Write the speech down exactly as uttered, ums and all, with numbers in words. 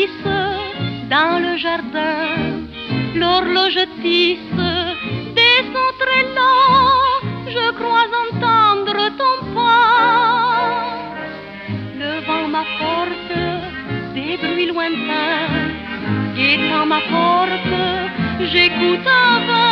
glisse dans le jardin, l'horloge tisse des sons très lents, je crois entendre ton pas. Le vent m'apporte des bruits lointains, guettant ma porte, j'écoute un vent.